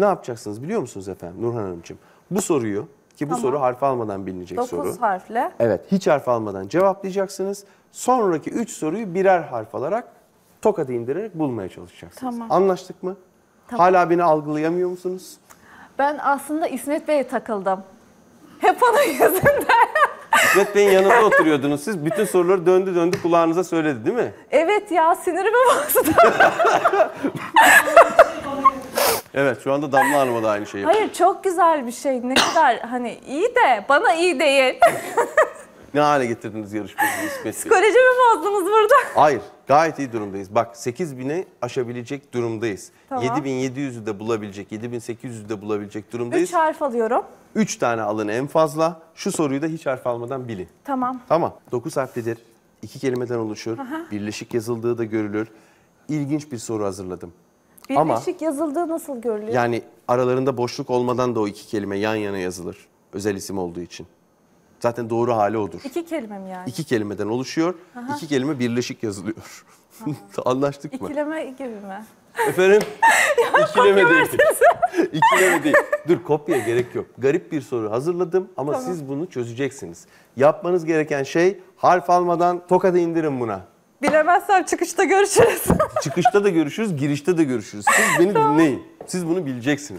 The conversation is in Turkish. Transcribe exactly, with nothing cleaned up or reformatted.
ne yapacaksınız biliyor musunuz efendim Nurhan Hanımcığım? Bu soruyu ki bu tamam. soru harf almadan bilinecek dokuz soru. dokuz harfle. Evet, hiç harf almadan cevaplayacaksınız. Sonraki üç soruyu birer harf alarak tokadı indirerek bulmaya çalışacaksınız. Tamam. Anlaştık mı? Tamam. Hala beni algılayamıyor musunuz? Ben aslında İsmet Bey'e takıldım. Hep onun yüzünden. İsmet Bey'in yanında oturuyordunuz siz. Bütün soruları döndü döndü kulağınıza söyledi değil mi? Evet ya, sinirimi bastı. Evet, şu anda Damla Hanım'a da aynı şeyi yapıyor. Hayır, çok güzel bir şey. Ne kadar hani iyi de bana iyi değil. Ne hale getirdiniz yarışmayı İsmet Bey? Psikolojimi bozdunuz burada. Hayır, gayet iyi durumdayız. Bak sekiz bini aşabilecek durumdayız. Tamam. yedi bin yedi yüzü de bulabilecek, yedi bin sekiz yüzü de bulabilecek durumdayız. üç harf alıyorum. üç tane alın en fazla. Şu soruyu da hiç harf almadan bilin. Tamam. Tamam. dokuz harflidir. iki kelimeden oluşur. Aha. Birleşik yazıldığı da görülür. İlginç bir soru hazırladım. Birleşik Ama, yazıldığı nasıl görülüyor? Yani aralarında boşluk olmadan da o iki kelime yan yana yazılır. Özel isim olduğu için. Zaten doğru hali odur. İki kelime mi yani? İki kelimeden oluşuyor. Aha. İki kelime birleşik yazılıyor. Anlaştık İkileme mı? İkileme gibi mi? Efendim? Ya, İkileme değil. İkileme değil. Dur, kopya gerek yok. Garip bir soru hazırladım ama tamam. siz bunu çözeceksiniz. Yapmanız gereken şey harf almadan tokadı indirin buna. Bilemezsem çıkışta görüşürüz. Çıkışta da görüşürüz, girişte de görüşürüz. Siz beni tamam. dinleyin. Siz bunu bileceksiniz. Tamam.